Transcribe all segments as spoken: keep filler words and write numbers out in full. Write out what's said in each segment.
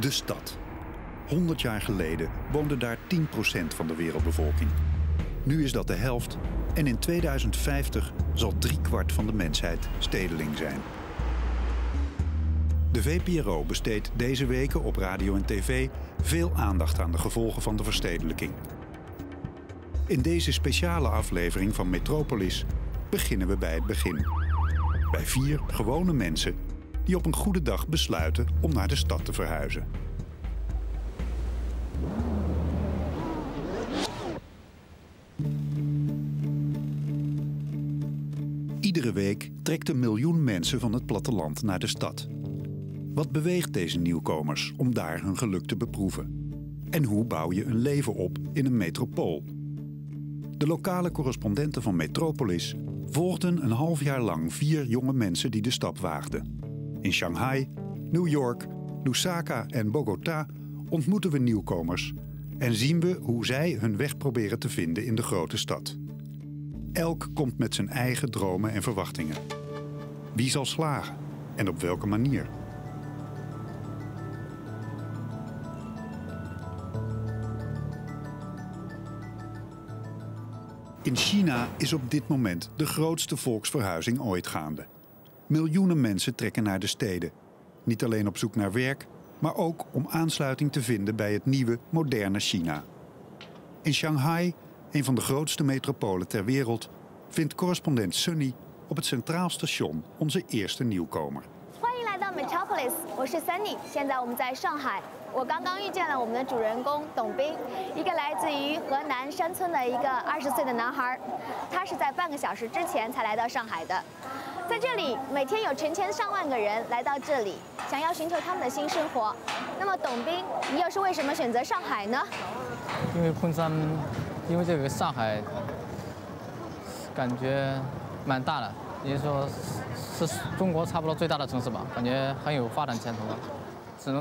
De stad. honderd jaar geleden woonde daar tien procent van de wereldbevolking. Nu is dat de helft en in tweeduizend vijftig zal driekwart van de mensheid stedeling zijn. De V P R O besteedt deze weken op radio en tv veel aandacht aan de gevolgen van de verstedelijking. In deze speciale aflevering van Metropolis beginnen we bij het begin. Bij vier gewone mensen die op een goede dag besluiten om naar de stad te verhuizen. Iedere week trekt een miljoen mensen van het platteland naar de stad. Wat beweegt deze nieuwkomers om daar hun geluk te beproeven? En hoe bouw je een leven op in een metropool? De lokale correspondenten van Metropolis volgden een half jaar lang vier jonge mensen die de stap waagden. In Shanghai, New York, Lusaka en Bogota ontmoeten we nieuwkomers en zien we hoe zij hun weg proberen te vinden in de grote stad. Elk komt met zijn eigen dromen en verwachtingen. Wie zal slagen en op welke manier? In China is op dit moment de grootste volksverhuizing ooit gaande. Miljoenen mensen trekken naar de steden. Niet alleen op zoek naar werk, maar ook om aansluiting te vinden bij het nieuwe, moderne China. In Shanghai, een van de grootste metropolen ter wereld, vindt correspondent Sunny op het Centraal Station onze eerste nieuwkomer. Welkom bij Metropolis. Ik ben Sunny. Nu zijn we in Shanghai. Ik heb net onze hoofdpersoon Dong Bing ontmoet, een van de Henan-Shan-Tsun een twintig-jarige jongen. Hij is een half uur geleden naar Shanghai gekomen. In deze plaats zijn er honderdduizenden mensen die naar hier komen om hun nieuw leven te zoeken. Dong Bing, jij waarom kies je Shanghai? Omdat Shanghai heel groot is. Je zou zeggen dat het ongeveer de grootste stad van China is. Het lijkt me heel veel ontwikkeling. Je kunt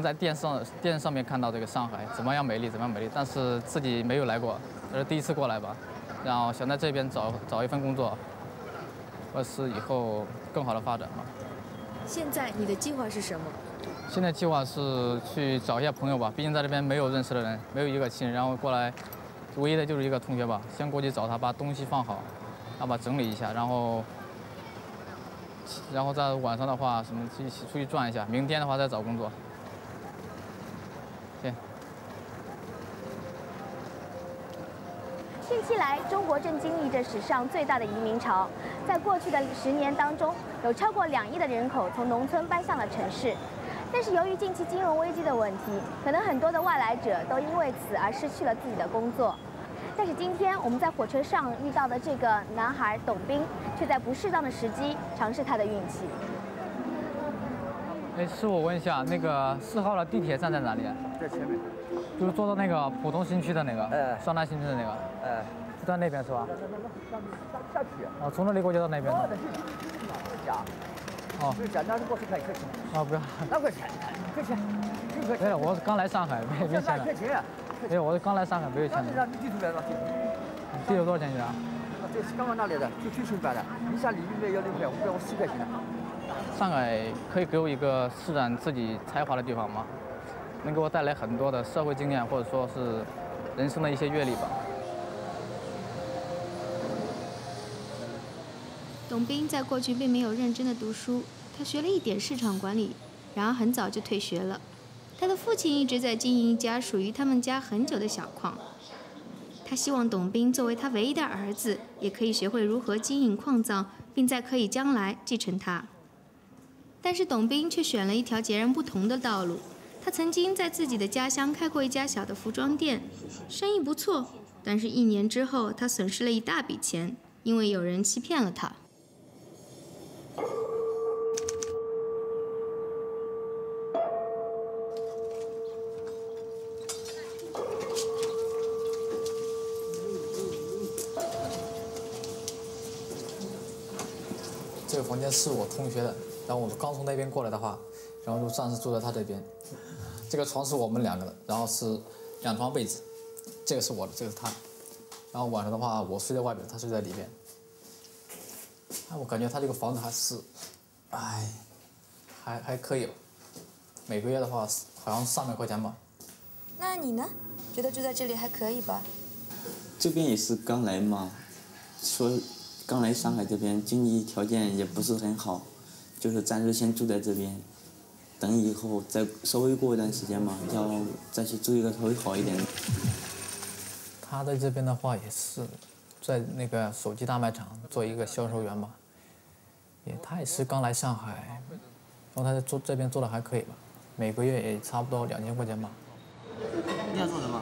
alleen op de televisie zien Shanghai, hoe mooi het is, maar ik heb niet gekomen. Het is de eerste keer. Ik wil hier een werk vinden. 或是以后更好的发展嘛。现在你的计划是什么？现在计划是去找一些朋友吧，毕竟在这边没有认识的人，没有一个亲人，然后过来，唯一的就是一个同学吧。先过去找他，把东西放好，然后把整理一下，然后，然后在晚上的话，什么一起出去转一下。明天的话再找工作。对。近期来，中国正经历着史上最大的移民潮。 在过去的十年当中，有超过两亿的人口从农村搬向了城市。但是由于近期金融危机的问题，可能很多的外来者都因为此而失去了自己的工作。但是今天我们在火车上遇到的这个男孩董斌，却在不适当的时机尝试他的运气。哎，师傅，我问一下，那个四号的地铁站在哪里？在前面，就是坐到那个浦东新区的那个，哎，双南新区的那个，哎。 在那边是吧？下去啊！从这里过去到那边。哦，就简单的过去看一块钱。啊，不要。两块钱，一块钱，一块钱。没有，我刚来上海，没没钱。一块钱。没有，我刚来上海，没有钱。让你地图来吧，地图。地图多少钱一张？啊，对，刚刚那里的，就最新版的，一下里一面要六块，五块我七块钱。上海可以给我一个施展自己才华的地方吗？能给我带来很多的社会经验，或者说是人生的一些阅历吧。 董斌在过去并没有认真的读书，他学了一点市场管理，然而很早就退学了。他的父亲一直在经营一家属于他们家很久的小矿，他希望董斌作为他唯一的儿子，也可以学会如何经营矿藏，并在可以将来继承它。但是董斌却选了一条截然不同的道路。他曾经在自己的家乡开过一家小的服装店，生意不错，但是一年之后他损失了一大笔钱，因为有人欺骗了他。 这个房间是我同学的，然后我刚从那边过来的话，然后就暂时住在他这边。这个床是我们两个的，然后是两床被子，这个是我的，这个是他的。然后晚上的话，我睡在外边，他睡在里边。 哎，我感觉他这个房子还是，哎，还还可以吧。每个月的话好像三百块钱吧。那你呢？觉得住在这里还可以吧？这边也是刚来嘛，说刚来上海这边经济条件也不是很好，就是暂时先住在这边，等以后再稍微过一段时间嘛，要再去租一个稍微好一点的。他在这边的话也是，在那个手机大卖场做一个销售员吧，也他也是刚来上海。 然后他做这边做的还可以吧，每个月也差不多两千块钱吧。你想做什么？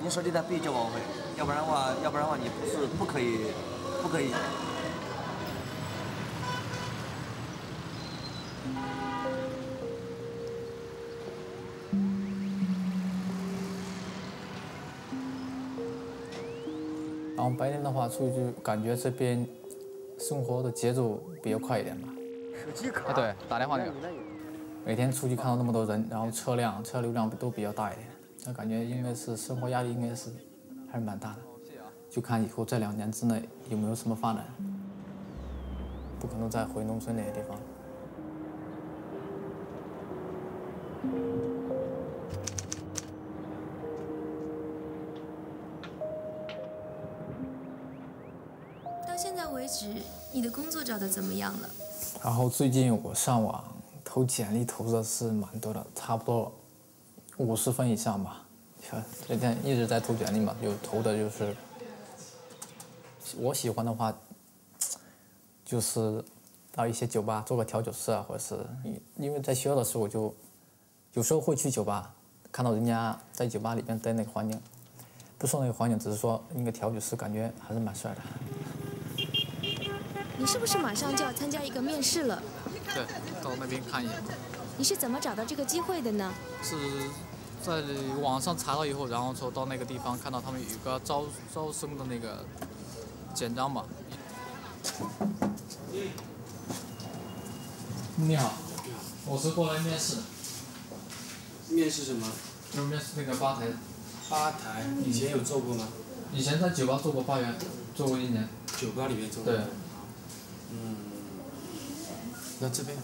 你手里得必须交保护费，要不然的话，要不然的话你不是不可以，不可以。 然后白天的话，出去感觉这边生活的节奏比较快一点吧。手机卡。对，打电话那个。每天出去看到那么多人，然后车辆、车流量都比较大一点，那感觉应该是生活压力应该是还是蛮大的。就看以后这两年之内有没有什么发展。不可能再回农村那些地方。你的工作找的怎么样了？然后最近我上网投简历，投的是蛮多的，差不多五十分以上吧。最近一直在投简历嘛，有投的就是我喜欢的话，就是到一些酒吧做个调酒师啊，或者是因为在学校的时候我就有时候会去酒吧，看到人家在酒吧里边待那个环境，不说那个环境，只是说一个调酒师感觉还是蛮帅的。 你是不是马上就要参加一个面试了？对，到那边看一眼。你是怎么找到这个机会的呢？是在网上查到以后，然后说到那个地方看到他们有一个招招生的那个简章嘛。你好，我是过来面试。面试什么？就是面试那个吧台。吧台以前有做过吗？以前在酒吧做过吧台，做过一年。酒吧里面做过。对。 嗯，那这边，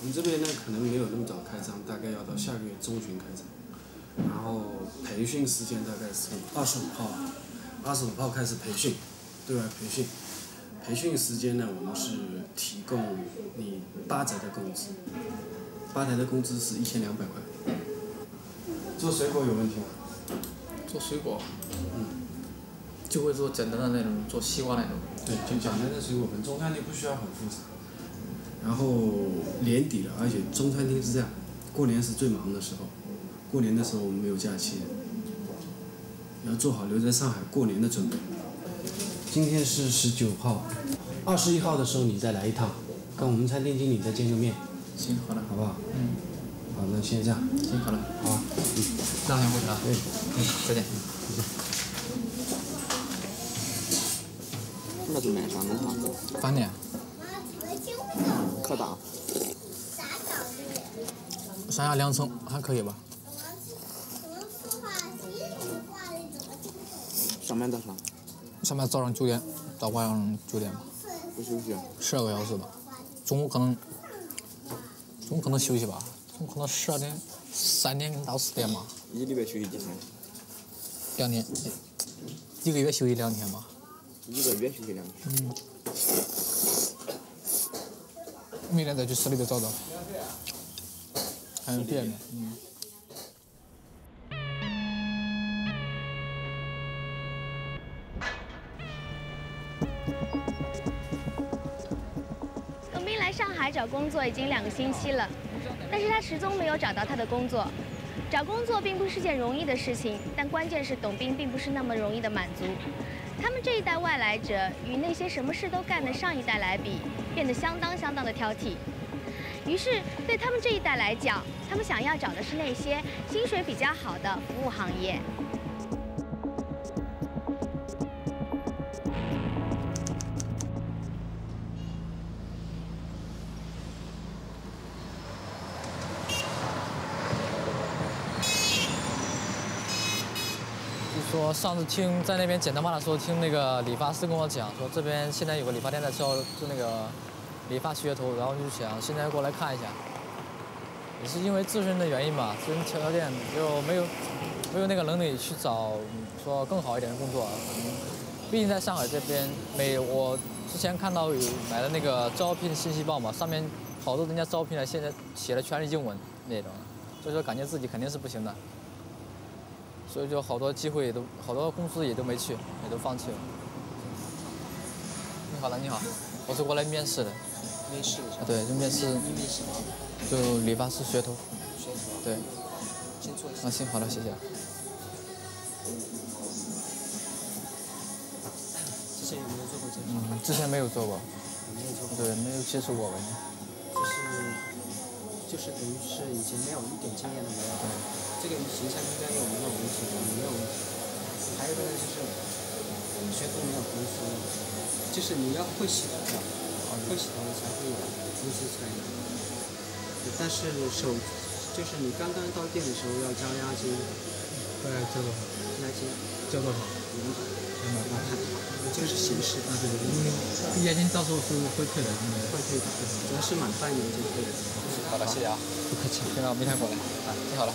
我们这边呢可能没有那么早开张，大概要到下个月中旬开张。然后培训时间大概是二十五号，二十五号开始培训，对吧？培训，培训时间呢，我们是提供你吧台的工资，吧台的工资是一千两百块。做水果有问题吗？做水果，嗯。 就会做简单的那种，做西瓜那种。对，就简单的水果盆，中餐厅不需要很复杂。然后年底了，而且中餐厅是这样，过年是最忙的时候。过年的时候我们没有假期，要做好留在上海过年的准备。今天是十九号，二十一号的时候你再来一趟，跟我们餐厅经理再见个面。行，好的，好不好？嗯。好，那先这样。行，好了。好，嗯，那先回去了。对，嗯，再见。再见。 那就买啥能放过？饭店。客档。三亚凉城还可以吧？上班到啥？上班早上九点到晚上九点吧。不休息？十二个小时吧。中午可能，中午可能休息吧。中午可能十二点、三点到四点吧。一礼拜休息几天？两天，一个月休息两天吧。 一个月休息两天，嗯，每天再去市里边找找，还有店呢，嗯。董斌来上海找工作已经两个星期了，但是他始终没有找到他的工作。找工作并不是件容易的事情，但关键是董斌并不是那么容易的满足。他们这一代外来者与那些什么事都干的上一代来比，变得相当相当的挑剔。于是对他们这一代来讲，他们想要找的是那些薪水比较好的服务行业。 我上次听在那边剪头发的时候，听那个理发师跟我讲说，这边现在有个理发店在教就那个理发学徒，然后就想现在过来看一下。也是因为自身的原因吧，自身条件就没有没有那个能力去找说更好一点的工作。毕竟在上海这边，每我之前看到有买的那个招聘信息报嘛，上面好多人家招聘了，现在写的全是英文那种，所以说感觉自己肯定是不行的。 所以就好多机会也都，好多公司也都没去，也都放弃了。你好了，你好，我是过来面试的。面试的？对，就面试。你面试吗？就理发师学徒。学徒。对。先坐一下。啊，行，好了，谢谢。之前有没有做过这个？嗯，之前没有做过。没有做过。对，没有接触过。就是，就是等于是以前没有一点经验都没有。对。 这个形象应该有没有问题？没有问题。还有一个呢，就是学徒没有公司，就是你要会洗头的，会洗头的才会有公司才有。但是手，就是你刚刚到店的时候要交押金。对，交多少？押金交多少？五百。五百。这个是形式。啊对，因为押金到时候是会退的，会退的，只要是满半年就退了。好了，谢谢啊。不客气。听到明天过来。啊，你好了。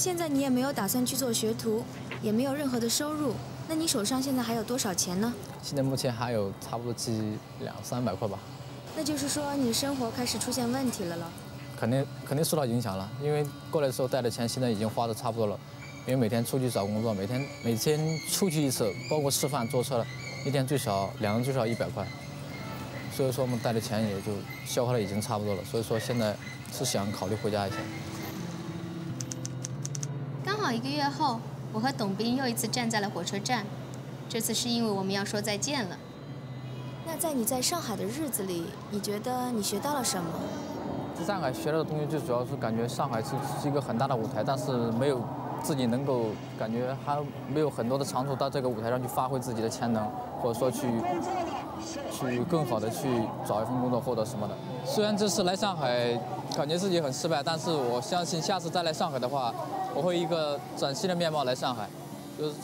现在你也没有打算去做学徒，也没有任何的收入，那你手上现在还有多少钱呢？现在目前还有差不多几两三百块吧。那就是说你生活开始出现问题了了。肯定肯定受到影响了，因为过来的时候带的钱现在已经花的差不多了，因为每天出去找工作，每天每天出去一次，包括吃饭坐车了，一天最少两人最少一百块，所以说我们带的钱也就消耗的已经差不多了，所以说现在是想考虑回家一下。 一个月后，我和董斌又一次站在了火车站。这次是因为我们要说再见了。那在你在上海的日子里，你觉得你学到了什么？在上海学到的东西，最主要是感觉上海是是一个很大的舞台，但是没有自己能够感觉还没有很多的长处到这个舞台上去发挥自己的潜能，或者说去去更好的去找一份工作或者什么的。虽然这次来上海感觉自己很失败，但是我相信下次再来上海的话。 我会一个崭新的面貌来上海，就是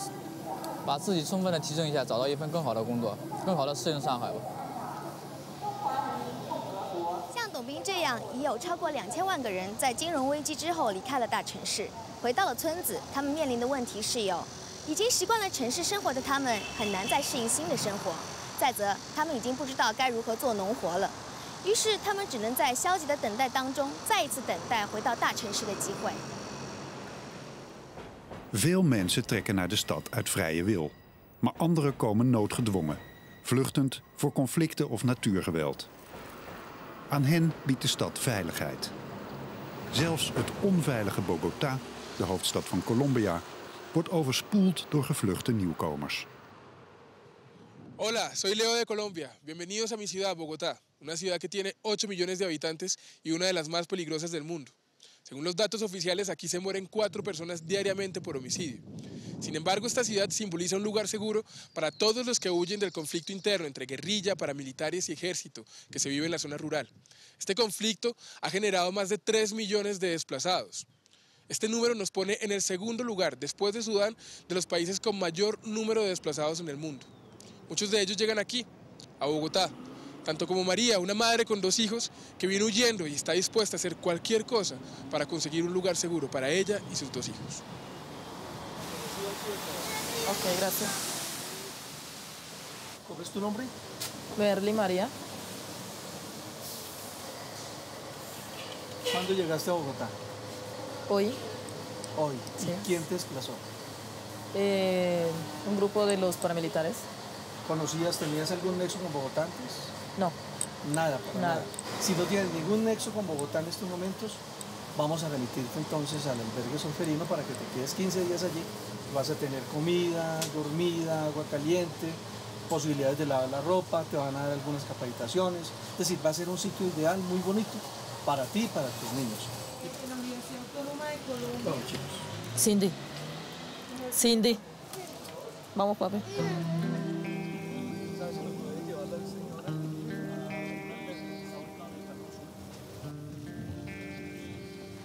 把自己充分的提升一下，找到一份更好的工作，更好的适应上海吧。像董斌这样，已有超过两千万个人在金融危机之后离开了大城市，回到了村子。他们面临的问题是有：已经习惯了城市生活的他们，很难再适应新的生活；再则，他们已经不知道该如何做农活了，于是他们只能在消极的等待当中，再一次等待回到大城市的机会。 Veel mensen trekken naar de stad uit vrije wil. Maar anderen komen noodgedwongen, vluchtend voor conflicten of natuurgeweld. Aan hen biedt de stad veiligheid. Zelfs het onveilige Bogota, de hoofdstad van Colombia, wordt overspoeld door gevluchte nieuwkomers. Hola, soy Leo de Colombia. Bienvenidos a mi ciudad, Bogotá. Una ciudad que tiene ocho millones de habitantes y una de las más peligrosas del mundo. Según los datos oficiales, aquí se mueren cuatro personas diariamente por homicidio. Sin embargo, esta ciudad simboliza un lugar seguro para todos los que huyen del conflicto interno entre guerrilla, paramilitares y ejército que se vive en la zona rural. Este conflicto ha generado más de tres millones de desplazados. Este número nos pone en el segundo lugar, después de Sudán, de los países con mayor número de desplazados en el mundo. Muchos de ellos llegan aquí, a Bogotá, tanto como María, una madre con dos hijos que viene huyendo y está dispuesta a hacer cualquier cosa para conseguir un lugar seguro para ella y sus dos hijos. Ok, gracias. ¿Cómo es tu nombre? Berlí María. ¿Cuándo llegaste a Bogotá? Hoy. Hoy. Sí. ¿Y quién te desplazó? Eh, un grupo de los paramilitares. ¿Conocías, tenías algún nexo con Bogotá antes? No. Nada, para nada. nada. Si no tienes ningún nexo con Bogotá en estos momentos, vamos a remitirte entonces al albergue Solferino para que te quedes quince días allí. Vas a tener comida, dormida, agua caliente, posibilidades de lavar la ropa, te van a dar algunas capacitaciones. Es decir, va a ser un sitio ideal, muy bonito, para ti y para tus niños. Cindy, Cindy, vamos, papi.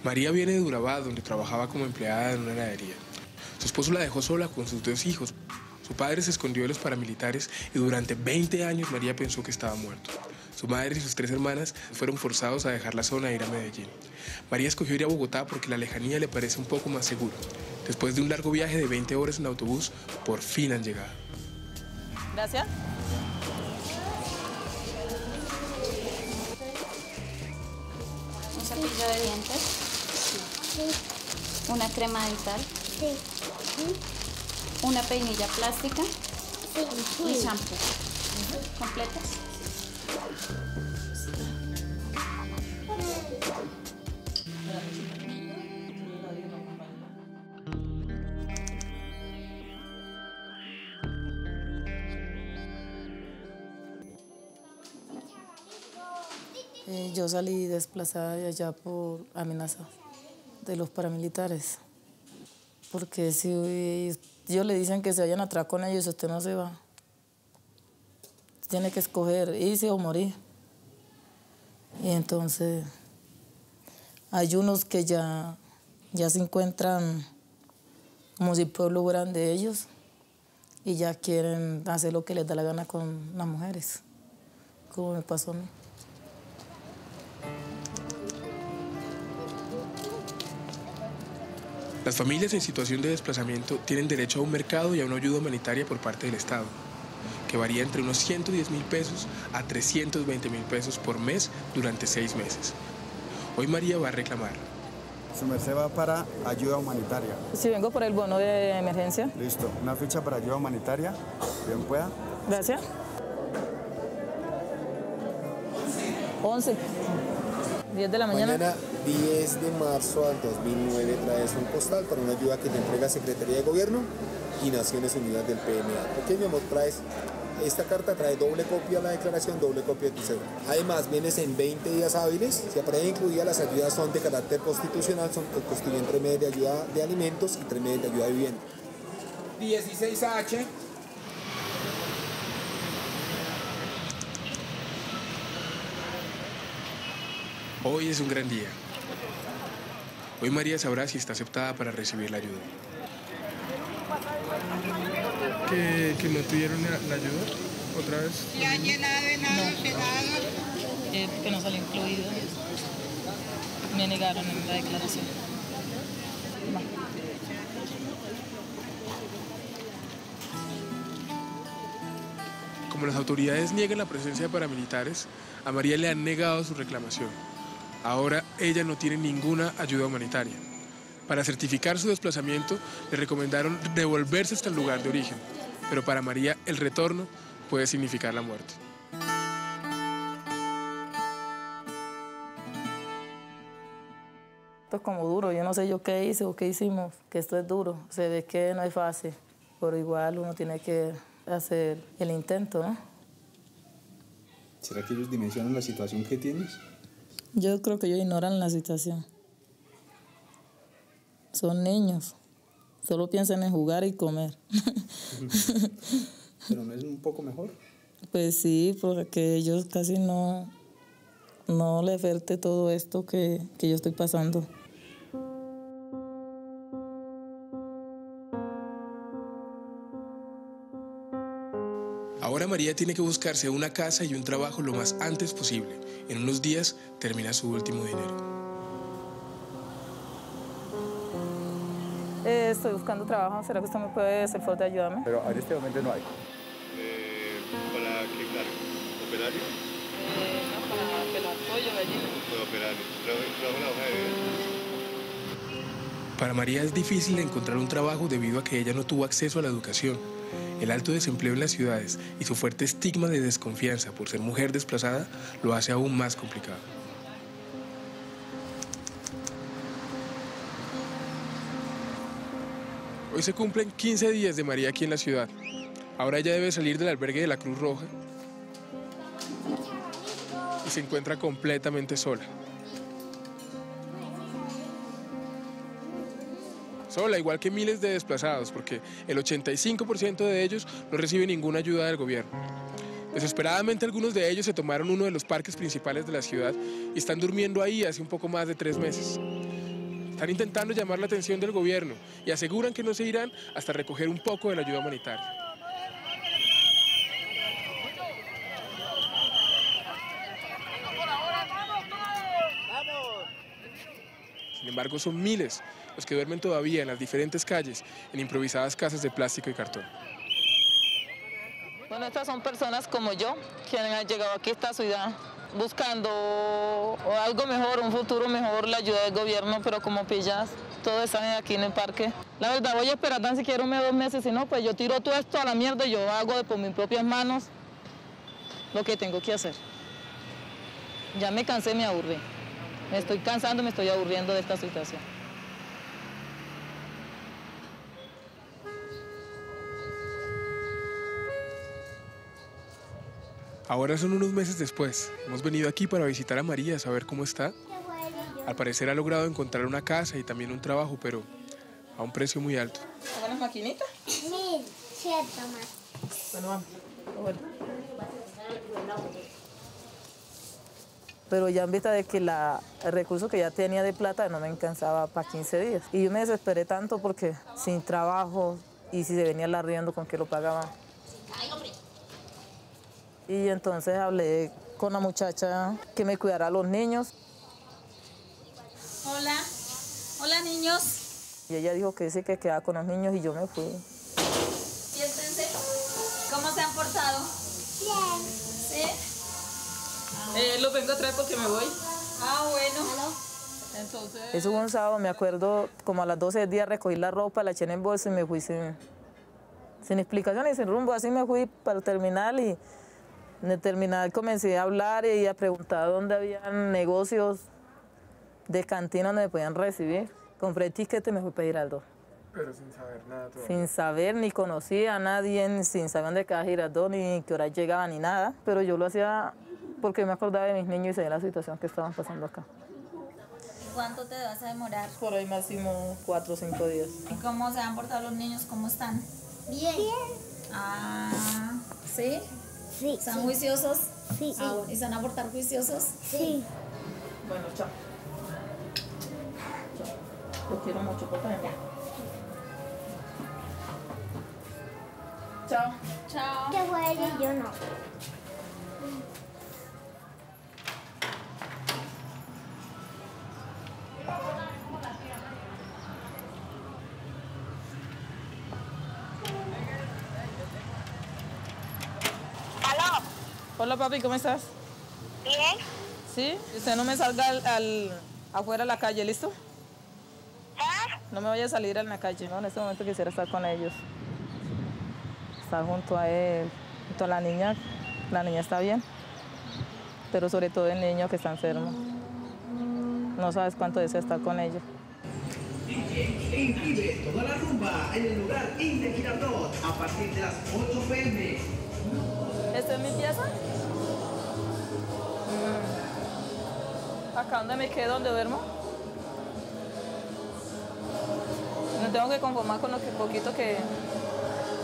María viene de Urabá, donde trabajaba como empleada en una heladería. Su esposo la dejó sola con sus dos hijos. Su padre se escondió de los paramilitares y durante veinte años María pensó que estaba muerto. Su madre y sus tres hermanas fueron forzados a dejar la zona e ir a Medellín. María escogió ir a Bogotá porque la lejanía le parece un poco más segura. Después de un largo viaje de veinte horas en autobús, por fin han llegado. Gracias. Un cepillo de dientes. Sí. Una crema dental. Sí. Una peinilla plástica. Sí. Y shampoo. Uh-huh. ¿Completas? Eh, yo salí desplazada de allá por amenaza de los paramilitares, porque si ellos le dicen que se vayan atrás con ellos, usted no se va. Tiene que escoger irse o morir. Y entonces hay unos que ya, ya se encuentran como si el pueblo fueran de ellos y ya quieren hacer lo que les da la gana con las mujeres, como me pasó a mí. Las familias en situación de desplazamiento tienen derecho a un mercado y a una ayuda humanitaria por parte del Estado, que varía entre unos ciento diez mil pesos a trescientos veinte mil pesos por mes durante seis meses. Hoy María va a reclamar. Su merced va para ayuda humanitaria. Si vengo por el bono de emergencia. Listo, una ficha para ayuda humanitaria, bien pueda. Gracias. once. diez de la mañana. Mañana diez de marzo del dos mil nueve traes un postal para una ayuda que te entrega Secretaría de Gobierno y Naciones Unidas del P M A. Ok, mi amor, traes, esta carta trae doble copia de la declaración, doble copia de tu seguro. Además, vienes en veinte días hábiles. Si aparece incluida, las ayudas son de carácter constitucional, son constituyen tres meses de ayuda de alimentos y tres meses de ayuda de vivienda. dieciséis H. Hoy es un gran día. Hoy María sabrá si está aceptada para recibir la ayuda. ¿Que, que no tuvieron la, la ayuda otra vez? ¿Le han llenado enanos, no. enanos? Eh, porque no salió incluido. Me negaron en la declaración. No. Como las autoridades niegan la presencia de paramilitares, a María le han negado su reclamación. Ahora ella no tiene ninguna ayuda humanitaria. Para certificar su desplazamiento, le recomendaron devolverse hasta el lugar de origen. Pero para María, el retorno puede significar la muerte. Esto es como duro. Yo no sé yo qué hice o qué hicimos, que esto es duro. Se ve que no es fácil, pero igual uno tiene que hacer el intento, ¿no? ¿Será que ellos dimensionan la situación que tienes? Yo creo que ellos ignoran la situación. Son niños. Solo piensan en jugar y comer. ¿Pero no es un poco mejor? Pues sí, porque ellos casi no, no les verte todo esto que, que yo estoy pasando. Ahora María tiene que buscarse una casa y un trabajo lo más antes posible. En unos días termina su último dinero. Eh, estoy buscando trabajo. ¿Será que usted me puede hacer favor de ayudarme? Pero en este momento no hay. Eh, ¿Para qué cargo? ¿Operario? Eh, no, para pelar pollo, gallina. Para operario. Trabajo en la hoja de vida. Para María es difícil encontrar un trabajo debido a que ella no tuvo acceso a la educación. El alto desempleo en las ciudades y su fuerte estigma de desconfianza por ser mujer desplazada lo hace aún más complicado. Hoy se cumplen quince días de María aquí en la ciudad. Ahora ella debe salir del albergue de la Cruz Roja y se encuentra completamente sola. Sola, igual que miles de desplazados, porque el ochenta y cinco por ciento de ellos no recibe ninguna ayuda del gobierno. Desesperadamente algunos de ellos se tomaron uno de los parques principales de la ciudad y están durmiendo ahí hace un poco más de tres meses. Están intentando llamar la atención del gobierno y aseguran que no se irán hasta recoger un poco de la ayuda humanitaria. Sin embargo, son miles los que duermen todavía en las diferentes calles, en improvisadas casas de plástico y cartón. Bueno, estas son personas como yo, que han llegado aquí a esta ciudad buscando algo mejor, un futuro mejor, la ayuda del gobierno, pero como pillas, todos están aquí en el parque. La verdad, voy a esperar tan siquiera un mes, dos meses, si no, pues yo tiro todo esto a la mierda y yo hago por mis propias manos lo que tengo que hacer. Ya me cansé, me aburrí. Me estoy cansando, me estoy aburriendo de esta situación. Ahora son unos meses después. Hemos venido aquí para visitar a María, saber cómo está. Al parecer ha logrado encontrar una casa y también un trabajo, pero a un precio muy alto. ¿Algunas maquinitas? Mil, cierto más. Bueno, vamos. Pero ya en vista de que la, el recurso que ya tenía de plata no me alcanzaba para quince días. Y yo me desesperé tanto porque sin trabajo y si se venía el arriendo, ¿con qué lo pagaban? Y entonces hablé con la muchacha que me cuidara a los niños. Hola, hola niños. Y ella dijo que dice que quedaba con los niños y yo me fui. Siéntense, ¿cómo se han portado? Bien. ¿Sí? Ah. Eh, los vengo a traer porque me voy. Ah, bueno. Entonces... Eso fue un sábado, me acuerdo, como a las doce del día recogí la ropa, la eché en el bolso y me fui sin, sin explicación y sin rumbo. Así me fui para el terminal y... En el terminal comencé a hablar y a preguntar dónde habían negocios de cantina donde me podían recibir. Compré el tiquete y me fui para Giradot. Pero sin saber nada todavía. Sin saber, ni conocía a nadie, sin saber dónde quedaba Giradot, ni qué hora llegaba, ni nada. Pero yo lo hacía porque me acordaba de mis niños y sabía la situación que estaban pasando acá. ¿Y cuánto te vas a demorar? Por ahí máximo cuatro o cinco días. ¿Y cómo se han portado los niños? ¿Cómo están? Bien. Bien. Ah, ¿sí? Sí. ¿Están juiciosos? Sí. Ah, ¿y se van a abortar juiciosos? Sí. Bueno, chao. Chao. Los quiero mucho, por favor. Chao. Chao. ¿Qué fue ella? Yo no. Hola, papi, ¿cómo estás? Bien. ¿Sí? Usted no me salga al, al, afuera a la calle, ¿listo? ¿Ah? No me vaya a salir a la calle, ¿no? En este momento quisiera estar con ellos. Estar junto a él, junto a la niña. La niña está bien, pero sobre todo el niño que está enfermo. No sabes cuánto desea estar con ellos. Vive toda la rumba en el lugar de Giradot a partir de las ocho de la noche. ¿Esta es mi pieza? Acá donde me quedo, donde duermo. No tengo que conformar con lo que, poquito que,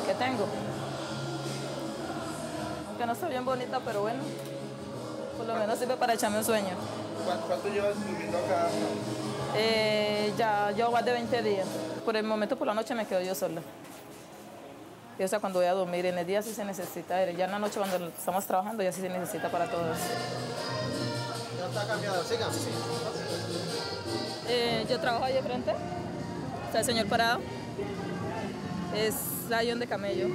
que tengo. Que no está bien bonita, pero bueno, por lo menos sirve para echarme un sueño. ¿Cuánto llevas viviendo acá? Eh, ya llevo más de veinte días. Por el momento, por la noche me quedo yo sola. Y o sea, cuando voy a dormir, en el día sí se necesita, ya en la noche cuando estamos trabajando ya sí se necesita para todos. ¿Ya está cambiado? Sigan. Eh, yo trabajo allá frente, está el señor parado, es sayón de camello.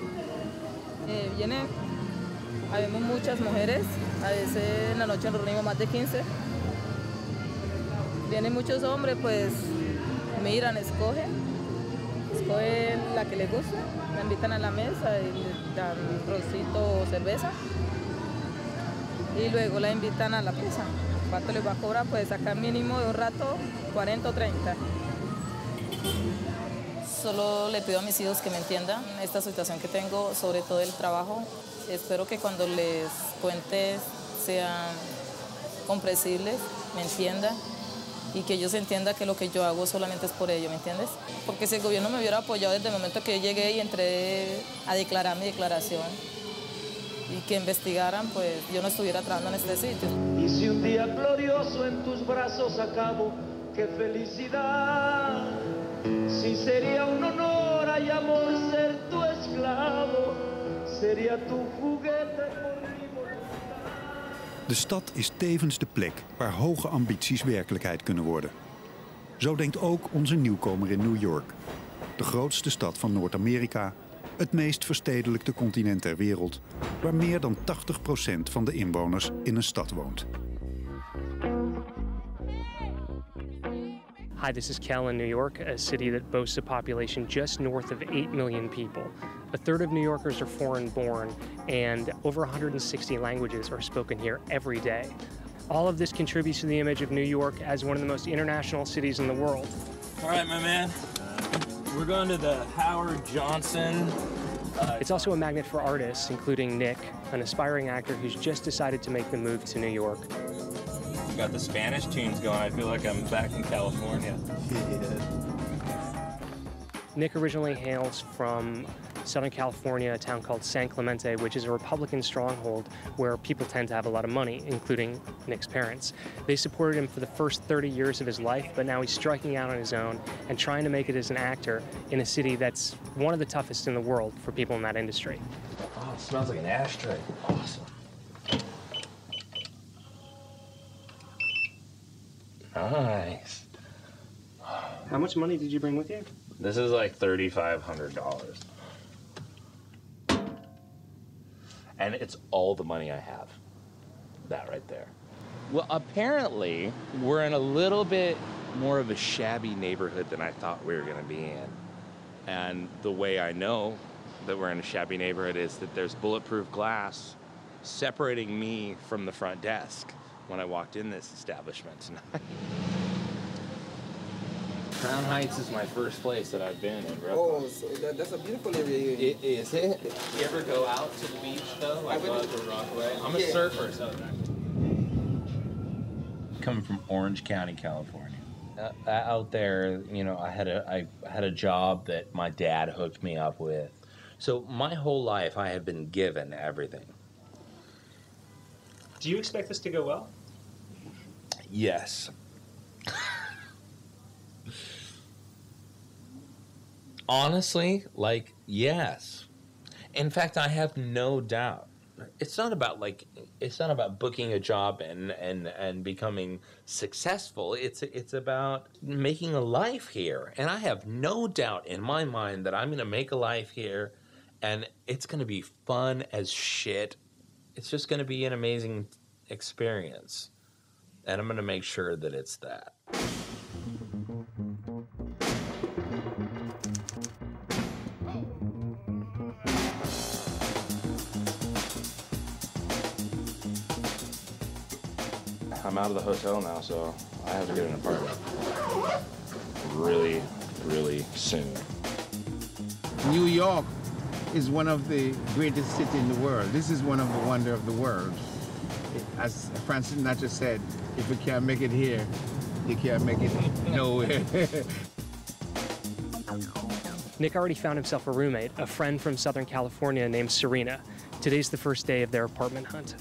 Eh, viene, habemos muchas mujeres, a veces en la noche nos reunimos más de quince. Vienen muchos hombres, pues miran, escogen, escogen la que les gusta, la invitan a la mesa y le dan rosito o cerveza. Y luego la invitan a la pieza. ¿Cuánto les va a cobrar? Pues acá mínimo de un rato, cuarenta o treinta. Solo le pido a mis hijos que me entiendan esta situación que tengo, sobre todo el trabajo. Espero que cuando les cuente sean comprensibles, me entiendan y que ellos entiendan que lo que yo hago solamente es por ellos, ¿me entiendes? Porque si el gobierno me hubiera apoyado desde el momento que yo llegué y entré a declarar mi declaración, y que investigaran, pues yo no estuviera trabajando en este sitio. Y si un día glorioso en tus brazos acabo, qué felicidad. Si sería un honor y amor ser tu esclavo, sería tu juguete por mi voluntad. De stad is tevens de plek waar hoge ambities werkelijkheid kunnen worden. Zo denkt ook onze nieuwkomer in New York. De grootste stad van Noord-Amerika, het meest verstedelijkte continent ter wereld, waar meer dan tachtig procent van de inwoners in een stad woont. Hi, this is Kel in New York, a city that boasts a population just north of eight million people. A third of New Yorkers are foreign-born, and over one hundred sixty languages are spoken here every day. All of this contributes to the image of New York as one of the most international cities in the world. All right, my man. We're going to the Howard Johnson. Uh, it's also a magnet for artists, including Nick, an aspiring actor who's just decided to make the move to New York. We've got the Spanish tunes going. I feel like I'm back in California. Yeah. Nick originally hails from Southern California, a town called San Clemente, which is a Republican stronghold where people tend to have a lot of money, including Nick's parents. They supported him for the first thirty years of his life, but now he's striking out on his own and trying to make it as an actor in a city that's one of the toughest in the world for people in that industry. Oh, it smells like an ashtray. Awesome. Nice. How much money did you bring with you? This is like thirty-five hundred dollars. And it's all the money I have, that right there. Well, apparently, we're in a little bit more of a shabby neighborhood than I thought we were gonna be in. And the way I know that we're in a shabby neighborhood is that there's bulletproof glass separating me from the front desk when I walked in this establishment tonight. Crown Heights is my first place that I've been in. Oh, so that, that's a beautiful area. It is. It. You ever go out to the beach though? Like I go out to Rockaway. I'm a yeah. surfer, so. Coming from Orange County, California. Uh, out there, you know, I had a I had a job that my dad hooked me up with. So my whole life, I have been given everything. Do you expect this to go well? Yes. Honestly, like, yes. In fact, I have no doubt. It's not about, like, it's not about booking a job and, and, and becoming successful. It's, it's about making a life here. And I have no doubt in my mind that I'm going to make a life here, and it's going to be fun as shit. It's just going to be an amazing experience. And I'm going to make sure that it's that. I'm out of the hotel now, so I have to get an apartment really, really soon. New York is one of the greatest cities in the world. This is one of the wonders of the world. As Francis Sinatra said, if you can't make it here, you can't make it nowhere. Nick already found himself a roommate, a friend from Southern California named Serena. Today's the first day of their apartment hunt.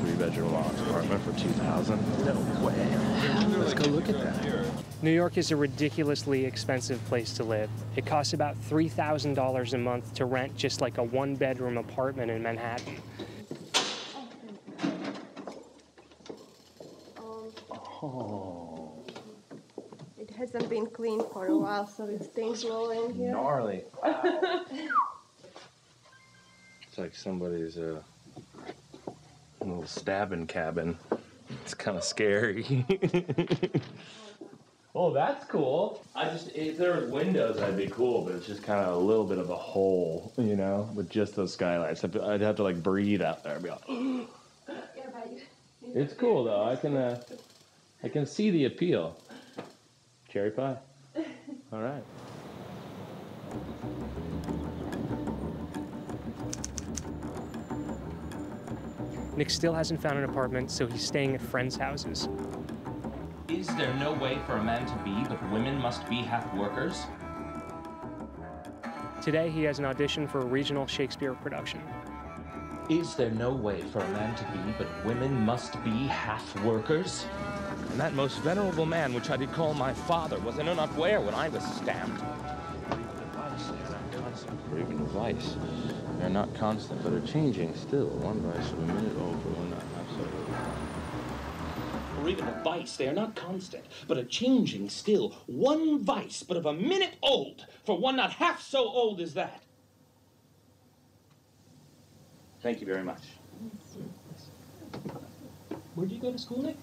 Three-bedroom loft apartment for two thousand dollars? No way. Let's go look at that. New York is a ridiculously expensive place to live. It costs about three thousand dollars a month to rent just like a one-bedroom apartment in Manhattan. Oh. It hasn't been cleaned for a while, so it's things rolling here. Gnarly. Wow. It's like somebody's uh, little stabbing cabin. It's kind of scary. Oh, that's cool. I just, if there were windows, I'd be cool, but it's just kind of a little bit of a hole, you know, with just those skylights. I'd, I'd have to, like, breathe out there and be like, yeah, but you, you it's cool, though. I can, uh, I can see the appeal. Cherry pie. All right. Nick still hasn't found an apartment, so he's staying at friends' houses. Is there no way for a man to be, but women must be half-workers? Today he has an audition for a regional Shakespeare production. Is there no way for a man to be, but women must be half-workers? And that most venerable man, which I did call my father, was in an unaware when I was stamped. For even a vice, they're not constant, but are changing still, one vice of a minute over another. Or even a vice, they are not constant, but are changing still. One vice, but of a minute old, for one not half so old as that. Thank you very much. Where did you go to school, Nick?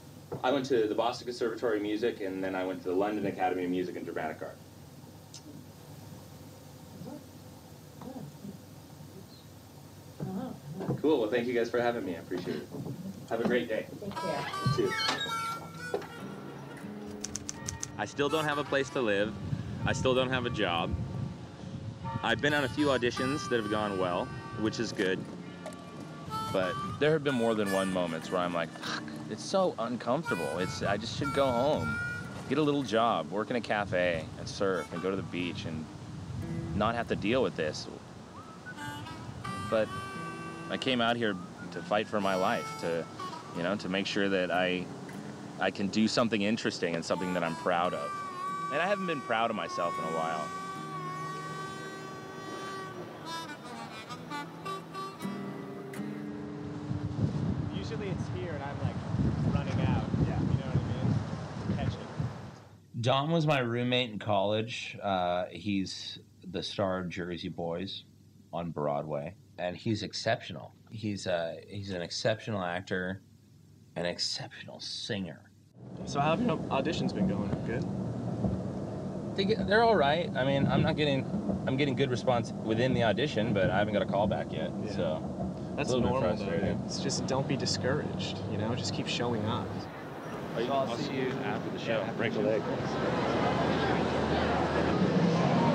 I went to the Boston Conservatory of Music, and then I went to the London Academy of Music and Dramatic Art. Cool, well, thank you guys for having me. I appreciate it. Have a great day. Take care. You too. I still don't have a place to live. I still don't have a job. I've been on a few auditions that have gone well, which is good. But there have been more than one moments where I'm like, it's so uncomfortable. It's I just should go home, get a little job, work in a cafe, and surf, and go to the beach, and not have to deal with this. But I came out here to fight for my life, to you know, to make sure that I, I can do something interesting and something that I'm proud of. And I haven't been proud of myself in a while. Usually it's here and I'm like running out, yeah. You know what I mean? Catching. Dom was my roommate in college. Uh, he's the star of Jersey Boys on Broadway, and he's exceptional. He's uh he's an exceptional actor, an exceptional singer. So how have your auditions been going? Good. They get, they're all right. I mean, I'm not getting I'm getting good response within the audition, but I haven't got a call back yet. Yeah. So that's normal. Though, it's just don't be discouraged. You know, just keep showing up. So I'll, I'll see you after the show. Yeah, after break the leg.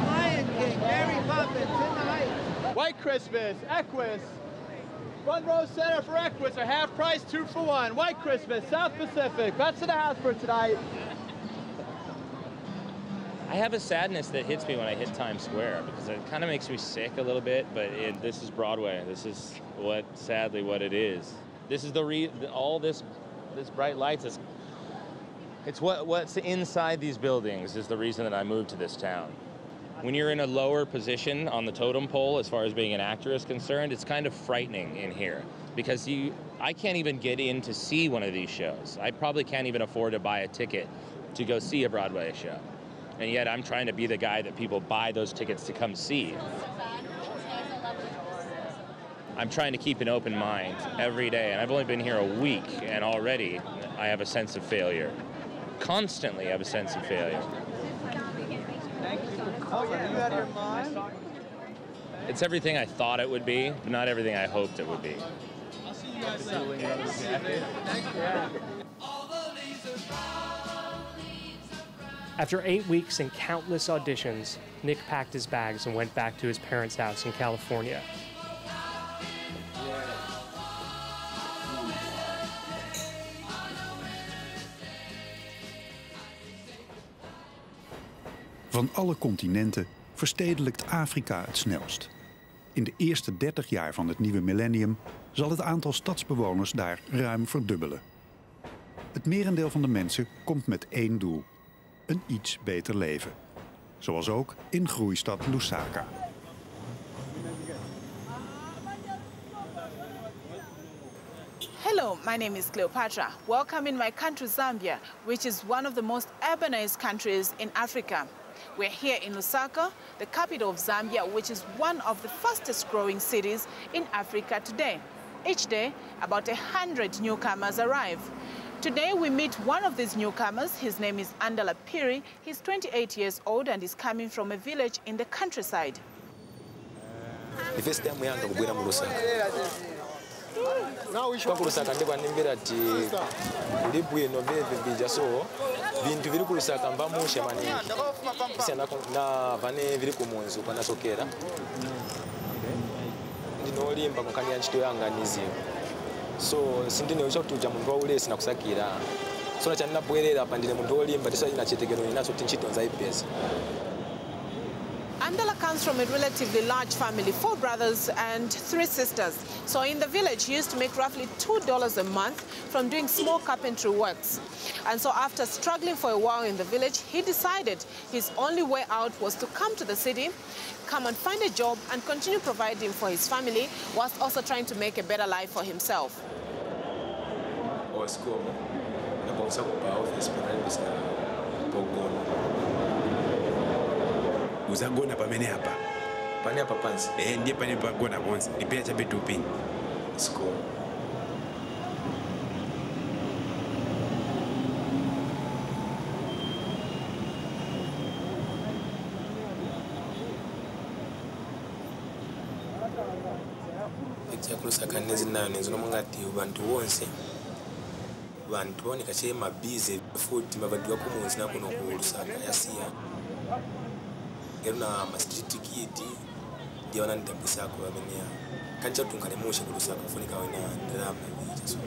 Lion King, Mary Poppins tonight. White Christmas, Equus. One row center for Equus, a half price, two for one. White Christmas, South Pacific. That's in the house for tonight. I have a sadness that hits me when I hit Times Square because it kind of makes me sick a little bit, but it, this is Broadway. This is what, sadly, what it is. This is the re all this, this bright lights. Is, it's what, what's inside these buildings is the reason that I moved to this town. When you're in a lower position on the totem pole, as far as being an actor is concerned, it's kind of frightening in here because you, I can't even get in to see one of these shows. I probably can't even afford to buy a ticket to go see a Broadway show. And yet I'm trying to be the guy that people buy those tickets to come see. I'm trying to keep an open mind every day, and I've only been here a week, and already I have a sense of failure. Constantly I have a sense of failure. Oh, yeah. Are you out of your mind? It's everything I thought it would be, but not everything I hoped it would be. I'll see you guys later. Yeah. After eight weeks and countless auditions, Nick packed his bags and went back to his parents' house in California. Van alle continenten verstedelijkt Afrika het snelst. In de eerste dertig jaar van het nieuwe millennium zal het aantal stadsbewoners daar ruim verdubbelen. Het merendeel van de mensen komt met één doel: een iets beter leven. Zoals ook in groeistad Lusaka. Hello, my name is Cleopatra. Welcome in my country, Zambia, which is one of the most urbanized countries in Africa. We're here in Lusaka, the capital of Zambia, which is one of the fastest growing cities in Africa today. Each day, about one hundred newcomers arrive. Today we meet one of these newcomers. His name is Andala Piri. He's twenty-eight years old and is coming from a village in the countryside. The first time we are in Lusaka. Andala comes from a relatively large family, four brothers and three sisters. So in the village, he used to make roughly two dollars a month from doing small carpentry works. And so after struggling for a while in the village, he decided his only way out was to come to the city, come and find a job and continue providing for his family, whilst also trying to make a better life for himself. Uzagona pamene hapa. Pane hapa pansi. Eh, ndiye pane pagona bonsi. Ndipea chape tupi. School. Ekya kulusaka nezi nayo nenzona mungati bantu bonse. Bantu oni kache mabize futi mabadiwa ku munsi na kuno ku Lusaka yasiya. Eruna masjiti kiti dia wana ndambisa ko amenya kancha tunkane mushe kulusaka funika wana drama yesu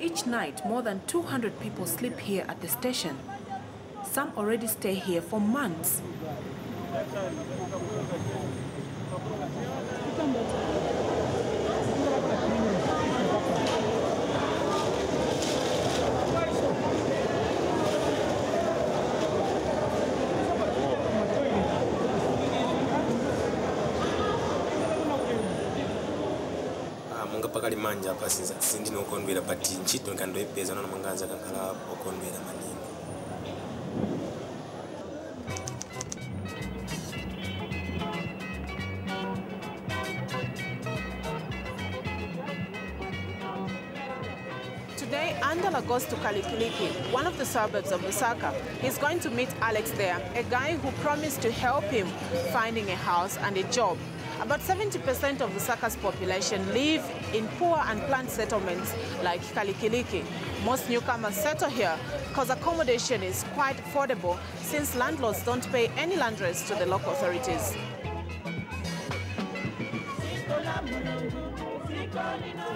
Each night more than two hundred people sleep here at the station. Some already stay here for months. Manja passes at Cindy no convey a party in Chito and Candoy Pez and Manganza can call or convey the money. Today, Andala goes to Kalikiliki, one of the suburbs of Lusaka. He's going to meet Alex there, a guy who promised to help him finding a house and a job. About seventy percent of Lusaka's population live in poor and planned settlements like Kalikiliki. Most newcomers settle here because accommodation is quite affordable since landlords don't pay any land rates to the local authorities.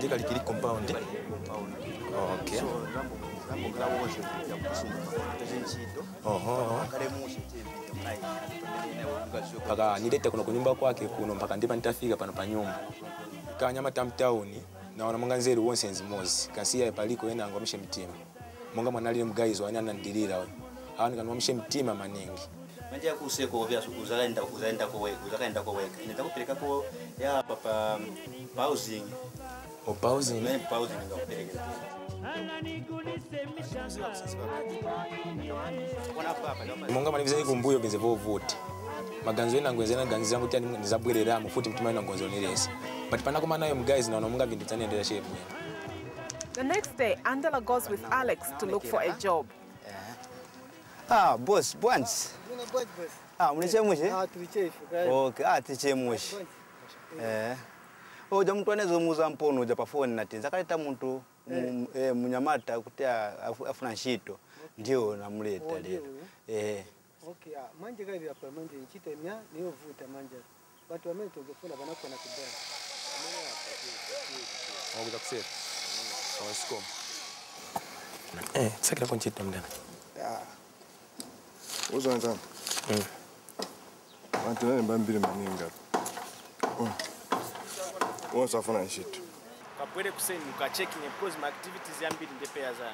The Kalikiliki compound. Okay. Uh-huh. Paga nilete kuna kunyumba kwake kuno mpaka ndipa nitafika pano pa nyumba kanyama tam town na wana munganzeri wonse nzimozi kansiya epaliko yena angomshe mtima munga mwanalire mugaizo wana nandirira awani kanwamshe mtima maningi manje yakuseko obya uzalenda uzalenda kowe uzalenda kowe inataka kupeleka ko ya papa pausing o pausing ne pausing ndo kupeleka Munga manivizani kumbuyo benzevo vote. Maganzo ina ngwezena ganzi zangu tani nizabwerera mu futi mtumai na ngonzo nirese. But pana kuma nayo mguys na munga bintu tani endera shape. The next day Andala goes with Alex to look for a job. Ah boss, once. Ah mnichemushi? Ah tuichefu. Okay, ah tichemushi. Eh. O jamu twane zomuza mpono ja pa phone natinza kaleta muntu eh munyamata kuti afuna nchito ndio namuleta lero eh okay manje gavi hapa manje nchito mya niyo vuta manje watu wamento ungefuna banako na kibaya amene hapa hapa ngoja kusema au skom Eh, it's like a conchit on them. Yeah. What's on time? I'm telling my name, God. What's up on shit? Kapwede kuseni mukacheki because my activities yambili ndepeya za.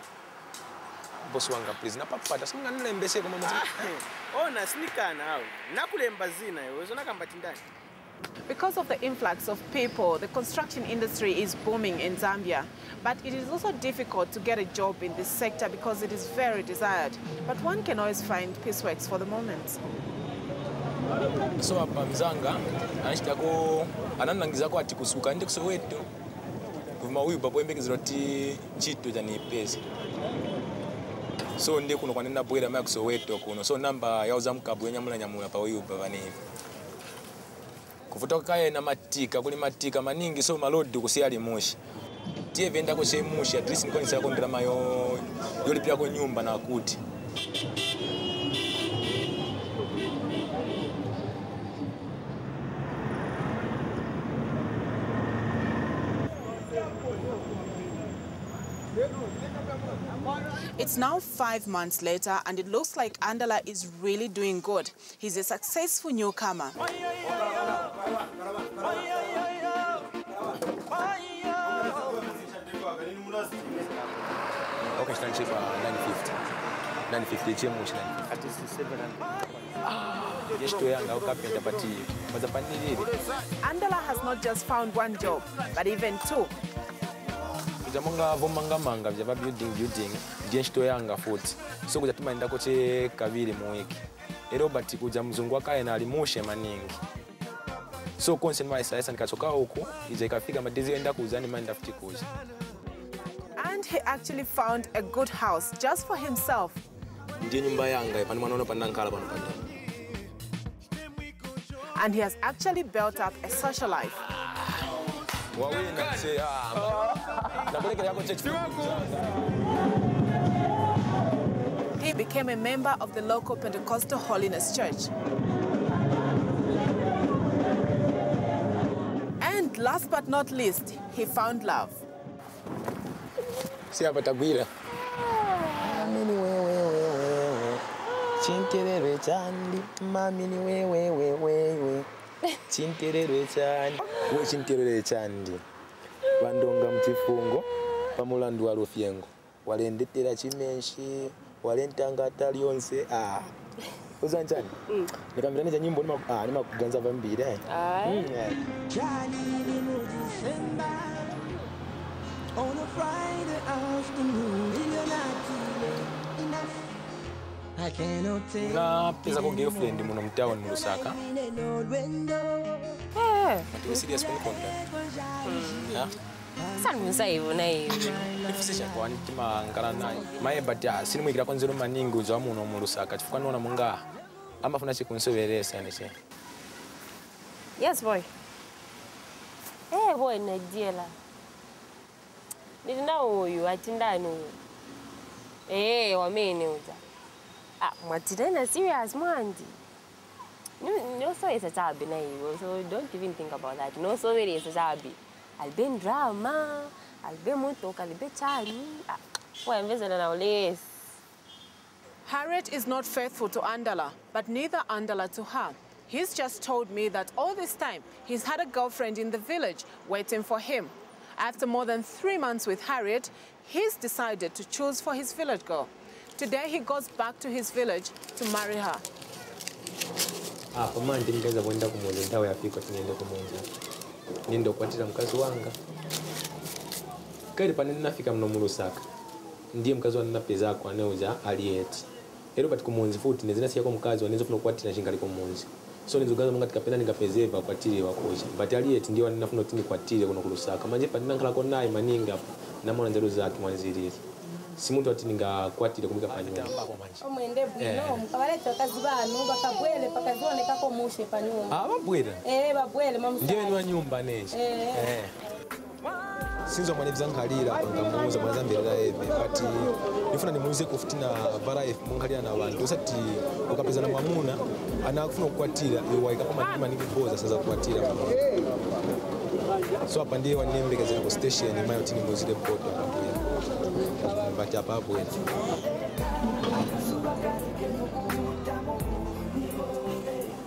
Boss wanga please napapata singa nilembese kama mzee. Oh na snika nao. Nakulemba zina wewe na kamba tindani. Because of the influx of people, the construction industry is booming in Zambia. But it is also difficult to get a job in this sector because it is very desired. But one can always find pieceworks for the moment. So apa mzanga, anashitako ananangizako atikusuka nje kusoweto. Kuma huyu babo mbekiziroti chito jani pesa. So nde kuno kwanenda bweda maya kusoweto kuno. So namba ya uzamukabwe nyamula nyamula pa huyu baba ni. Kufutoka kaya na matika, kuli matika maningi so malodi kusiali moshi. Tie venda ko se moshi at least niko nisaka kondra mayo yolipia ko nyumba na kuti. It's now five months later, and it looks like Andala is really doing good. He's a successful newcomer. Andala has not just found one job, but even two. Jamanga vomanga manga vya building building dienshito yanga futi so kujatuma nda koche kavili muwiki ero bati kujamzungwa kae na alimoshe maningi so concern wise sasa nikachoka huko ije kafika madezi enda kuzani manda futi kuja. And he actually found a good house just for himself. Ndiye nyumba yanga pani mwana panda nkala pano panda. And he has actually built up a social life. He became a member of the local Pentecostal Holiness Church. And last but not least, he found love. Chinterere chandi, we chinterere chandi. Bandonga mtifungo, pamulandu walufiengo. Walendetera chimenshi, walentanga talionse. Ah, uzan chandi. Nikamirani za nyimbo nima ah nima kuganza vambira. Aye. On a Friday afternoon, I cannot take. Na pesa kwa girlfriend muno mtawa ni Lusaka. Eh. Ati serious kwa konda. Ya. Sanu saivu na hivi. Ifisha kwa ntima ngala nayo. Maye badya sinimwigira kwa nzero maningi zwa muno mu Lusaka. Chifuka nona munga. Amba funa chikunsoberesa nese. Yes boy. Eh boy na diela. Nilina oyu atindano. Eh wamene uta. Ah, Martina, serious, Mandy. No, so it's a tabby, so don't even think about that. No, so it is a tabby. I'll be in drama, I'll be moto, I'll be charlie. Well, I'm visiting our lace. Harriet is not faithful to Andala, but neither Andala to her. He's just told me that all this time he's had a girlfriend in the village waiting for him. After more than three months with Harriet, he's decided to choose for his village girl. Today he goes back to his village to marry her. So Simuto tininga kwati de kumika panyuma. Omwende bwino, mukabale tokazibana nuba kabwele pakazone kakomushe panyuma. Ah babwele. Eh babwele mamusa. Ndiye nwa nyumba neje. Eh. Sinzo mwana bizankalira kongamuza mazambira ebe bati nifuna nimuze kufutina variety munkalira na abantu osati ukapezana mwamuna anakufuna kwatira ewaika kama nyuma ningiboza saza kwatira pamwe. So apandie wanembekeza ko station mayo tinimuzire boda. But ya para poder.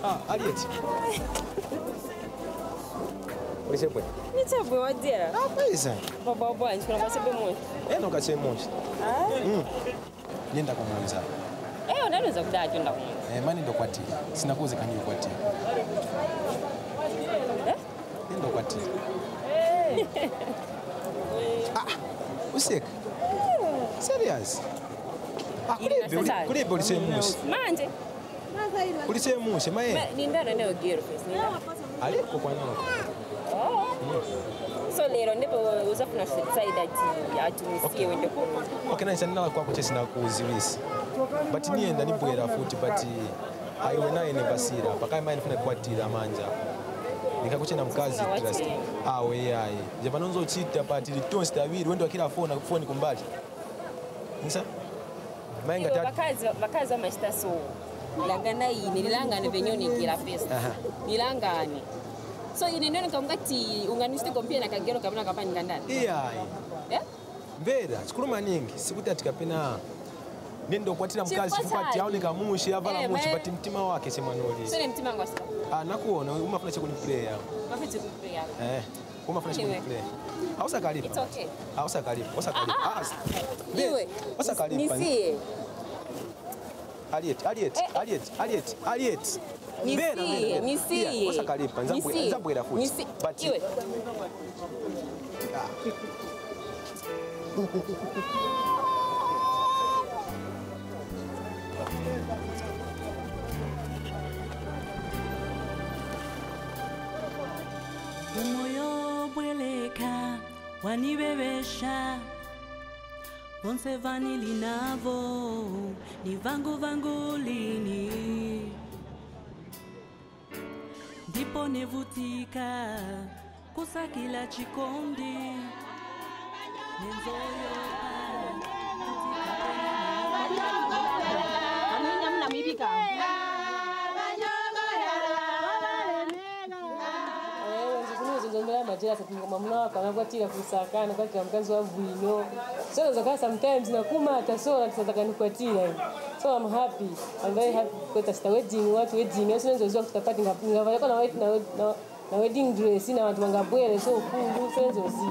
Ah, Harriet. Por isso é bom. Isso é bom, Adira. Ah, pois é. Babá, babá, a gente não vai saber muito. Eu não quero saber muito. Ah? Hum. Nem dá como analisar. Eu não sei o que dá, eu não. É, mas nem do quarto. Se não coisa que nem do quarto. É? Nem do quarto. Ah, o sec. Serias? Ah, curei bem, curei bem, isso é muito. Mande. Por isso é muito, mas é. Ninguém não é o guerreiro, pois não. Ali é pouco não. So later, never was up to say that you had to see when you go. Okay, I said, no, I'm going to say, but in the end, I didn't put it out, but I will not never see that. But I might find a party, a manja. Nikakuche na mkazi trust. Ah we ai. Japanonzo chita party toast awiri wendo akira phone phone kumbali. Nisa? Mainga tatu. Bakazi bakazi amashita so. Lagana yini nilangane venyo nikira pesa. Nilangane. So you know that you can't just compare like a girl who can't compare in Ghana. Yeah. Yeah. Very. School morning. Siku tatu kapena. Nendo kwa tina mkazi kupati au nikamushi avala mushi but mtima wake semanoli. So ni mtima ngosa. Ah nakuona umafanya chakuni player. Umafanya chakuni player. Eh. Umafanya chakuni player. Hausa karibu. It's okay. Hausa karibu. Hausa karibu. Ah. Iwe. Hausa karibu. Nisi. Harriet. Harriet. Harriet. Harriet. Harriet. Nisi, nisi. Osa kalipa, nisi, nisi. Iwe. Umoyo bweleka, wanibebesha. Ponse vanili navo, ni vangu vangu lini. Ndipo nevutika kusakila chikondi nenzoyo amina mnamibika eh nzikunuzo zombea majira sakumama mnaka nakwatira kusakana kwa kiamkanzo wa vino so zaka sometimes nakuma hata so nataka nikwatira. So I'm happy. I'm very happy because the wedding, what wedding? Yes, we just got party. We have we have a wedding, na na wedding dress. We have to go buy so cool friends or see.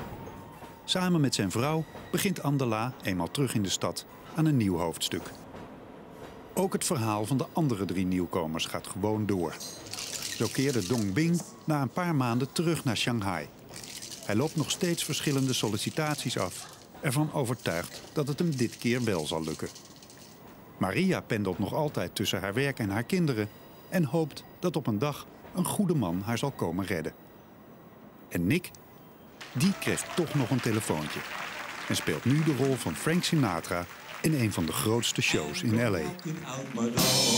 Samen met zijn vrouw begint Andala, eenmaal terug in de stad, aan een nieuw hoofdstuk. Ook het verhaal van de andere drie nieuwkomers gaat gewoon door. Zo keerde Dong Bing na een paar maanden terug naar Shanghai. Hij loopt nog steeds verschillende sollicitaties af, ervan overtuigd dat het hem dit keer wel zal lukken. Maria pendelt nog altijd tussen haar werk en haar kinderen en hoopt dat op een dag een goede man haar zal komen redden. En Nick, die kreeg toch nog een telefoontje en speelt nu de rol van Frank Sinatra in een van de grootste shows in L A.